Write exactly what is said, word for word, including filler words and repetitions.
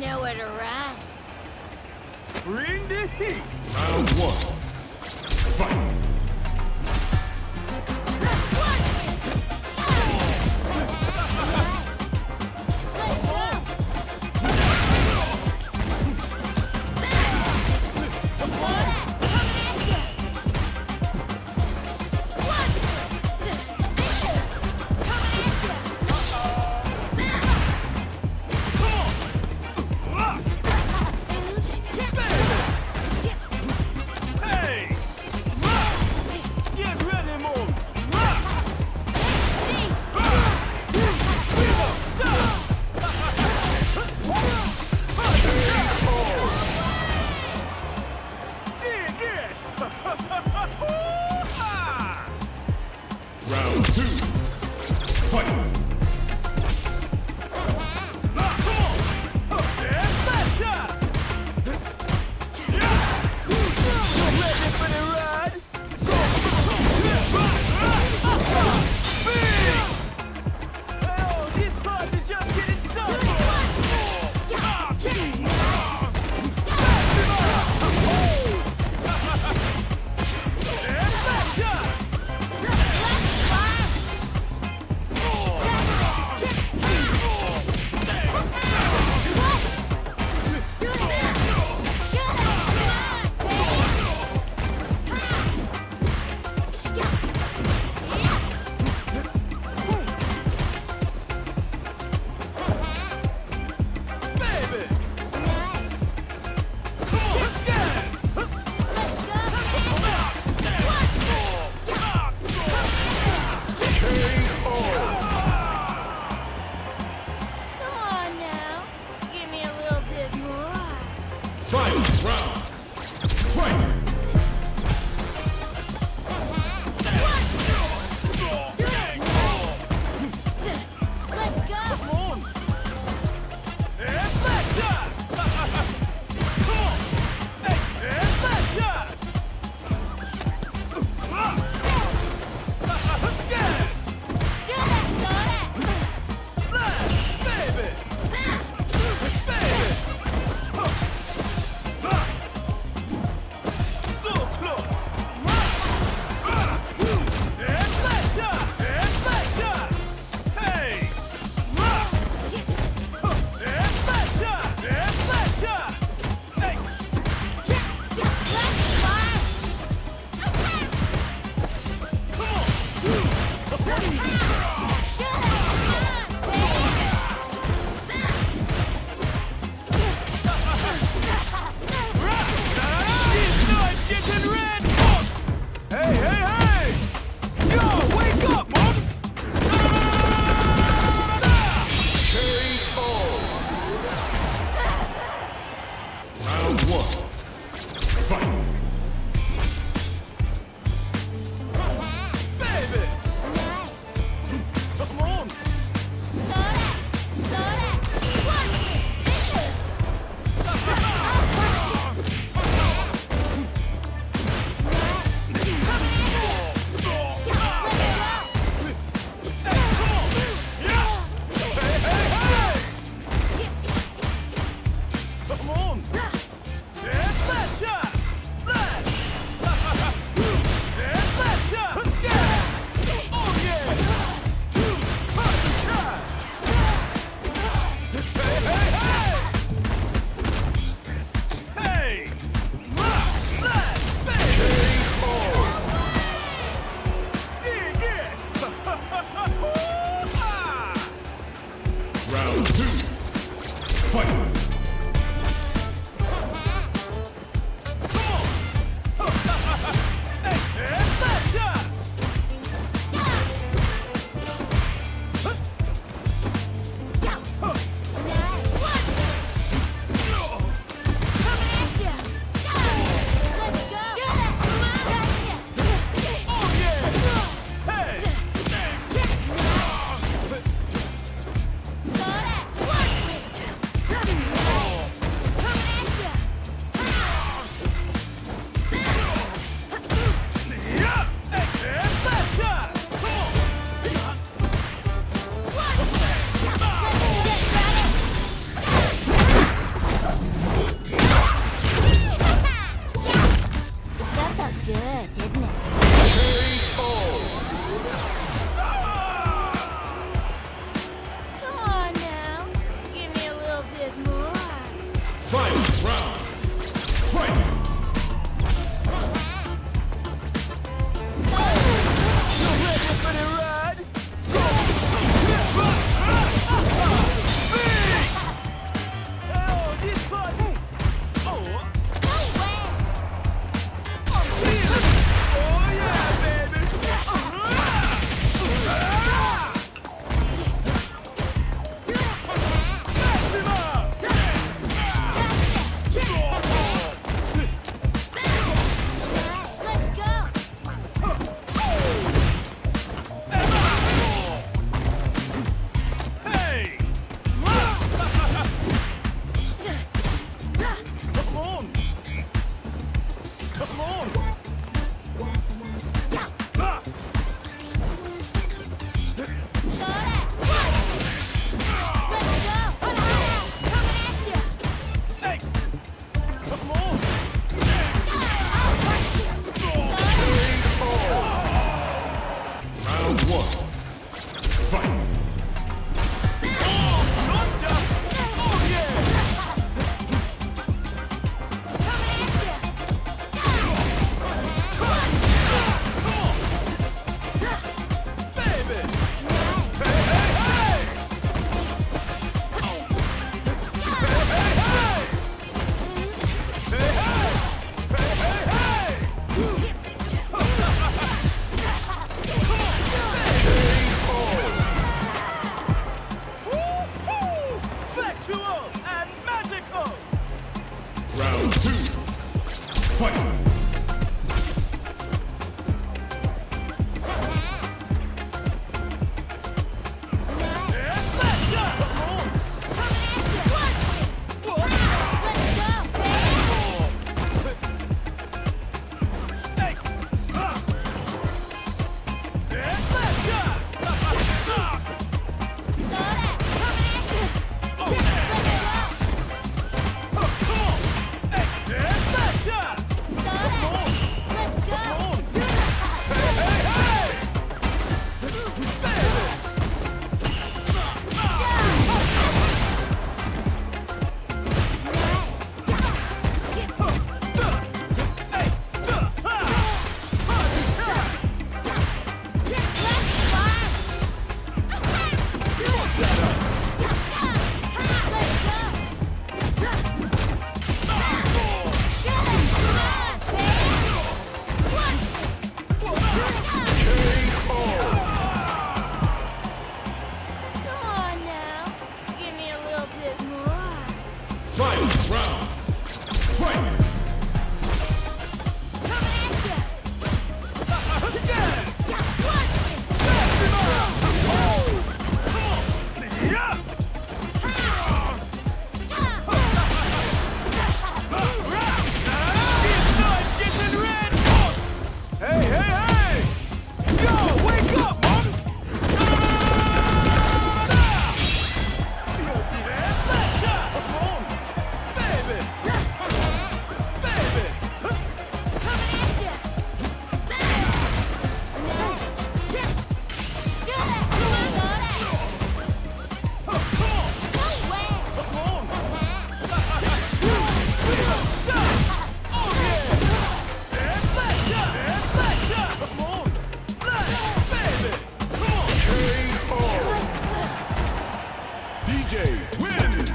Nowhere to run. Bring the heat. Round one. Fight. Round two, fight! Fight! Round! Fight! Round two, fight! Come two, fight! Win!